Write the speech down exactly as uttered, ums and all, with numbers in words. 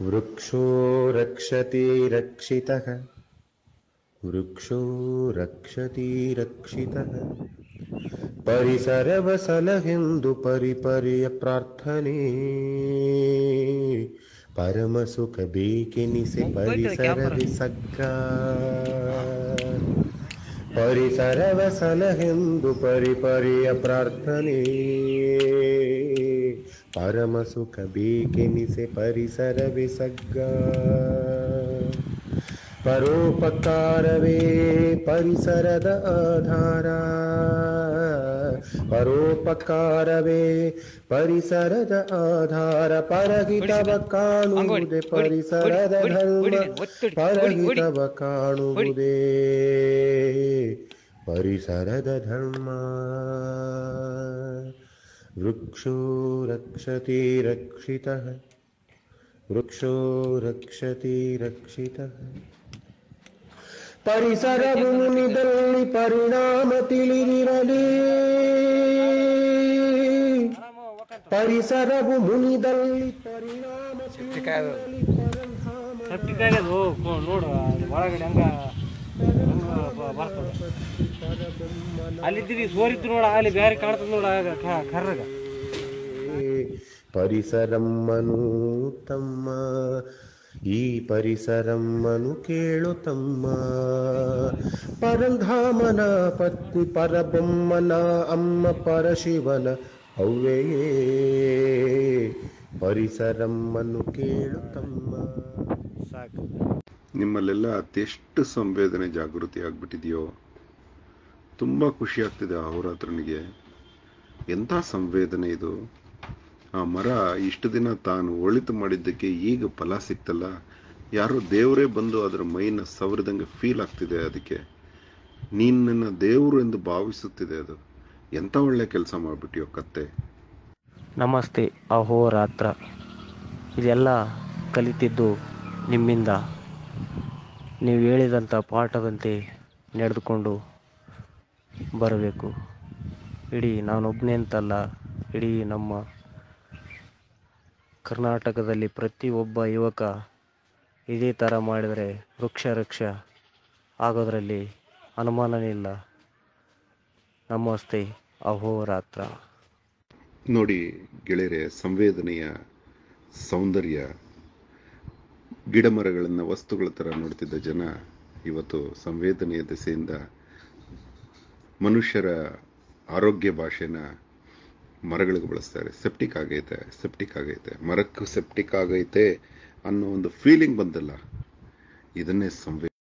वृक्षो रक्षति रक्षितः वृक्षो रक्षति रक्षितः परिसरवसलहिंदु परिपर्य प्रार्थने परम सुख बेकेनिसे परिसरविसग्गा परिसरवसलहिंदु परिपर्य प्रार्थने परम सुख बेकेनिसे परिसरविसग्गा परोपकारवे परिसरद आधारा परोपकारवे परिसरद आधार परहितव काणुदे परिसरद धर्म परहितव काणुदे परिसरद धर्म वृक्षो रक्षति रक्षितः वृक्षो रक्षति रक्षितः परिसर भूमिदल्लि परिणाम तिलिदिरलि परिसरवु ಮುನಿದಲ್ಲಿ ಪರಿಣಾಮ ಸೆಪ್ಟಿಕಾಗದು ನೋಡು ಹೊರಗಡೆ ಹಂಗ ಬರ್ತದೆ ಅಲ್ಲಿದ್ದೀವಿ ಸೋರಿತ್ತು ನೋಡು ಅಲ್ಲಿ ಬೇರೆ ಕಾಣ್ತದ ನೋಡು ಆಗ ಕರ್ರಗ ಪರಿಸರಂ ಮನುತಮ್ಮ ಈ ಪರಿಸರಮ್ಮನು ಕೇಳುತ್ತಮ್ಮ ಪರಂಧಾಮನ ಪತ್ನಿ ಪರಬೊಮ್ಮನ ಅಮ್ಮ ಪರಶಿವನ ಅವ್ವೆಯೇ ಪರಿಸರಮ್ಮನು ಕೇಳುತ್ತಮ್ಮ. ಸಾಕು, ನಿಮ್ಮಲ್ಲೆಲ್ಲ ಅದೆಷ್ಟು ಸಂವೇದನೆ ಜಾಗೃತಿ ಆಗ್ಬಿಟ್ಟಿದೆಯೋ, ತುಂಬ ಖುಷಿ ಆಗ್ತಿದೆ ಅಹೋರಾತ್ರನಿಗೆ. ಎಂಥ ಸಂವೇದನೆ ಇದು! ಆ ಮರ ಇಷ್ಟು ದಿನ ತಾನು ಒಳಿತು ಮಾಡಿದ್ದಕ್ಕೆ ಈಗ ಫಲ ಸಿಕ್ತಲ್ಲ, ಯಾರೋ ದೇವರೇ ಬಂದು ಅದರ ಮೈನ ಸವರಿದಂಗೆ ಫೀಲ್ ಆಗ್ತಿದೆ. ಅದಕ್ಕೆ ನೀನನ್ನ ದೇವರು ಎಂದು ಭಾವಿಸುತ್ತಿದೆ ಅದು. ಎಂಥ ಒಳ್ಳೆ ಕೆಲಸ ಮಾಡಿಬಿಟ್ಟಿಯೋ ಕತ್ತೆ. ನಮಸ್ತೆ ಅಹೋರಾತ್ರ. ಇದೆಲ್ಲ ಕಲಿತಿದ್ದು ನಿಮ್ಮಿಂದ. ನೀವು ಹೇಳಿದಂಥ ಪಾಠದಂತೆ ನಡೆದುಕೊಂಡು ಬರಬೇಕು. ಇಡೀ ನಾನೊಬ್ಬನೇ ಅಂತಲ್ಲ, ಇಡೀ ನಮ್ಮ ಕರ್ನಾಟಕದಲ್ಲಿ ಪ್ರತಿಯೊಬ್ಬ ಯುವಕ ಇದೇ ಥರ ಮಾಡಿದರೆ ವೃಕ್ಷ ರಕ್ಷ ಆಗೋದರಲ್ಲಿ ಅನುಮಾನವೇ ಇಲ್ಲ. ನಮಸ್ತೆ ಅಹೋರಾತ್ರ. ನೋಡಿ ಗೆಳೆಯರೆ, ಸಂವೇದನೆಯ ಸೌಂದರ್ಯ. ಗಿಡ ಮರಗಳನ್ನು ವಸ್ತುಗಳ ಥರ ನೋಡ್ತಿದ್ದ ಜನ ಇವತ್ತು ಸಂವೇದನೆಯ ದೆಸೆಯಿಂದ ಮನುಷ್ಯರ ಆರೋಗ್ಯ ಭಾಷೆನ ಮರಗಳಿಗೆ ಬಳಸ್ತಾರೆ. ಸೆಪ್ಟಿಕ್ ಆಗೈತೆ, ಸೆಪ್ಟಿಕ್ ಆಗೈತೆ, ಮರಕ್ಕೂ ಸೆಪ್ಟಿಕ್ ಆಗೈತೆ ಅನ್ನೋ ಒಂದು ಫೀಲಿಂಗ್ ಬಂದಲ್ಲ, ಇದನ್ನೇ ಸಂವೇದ.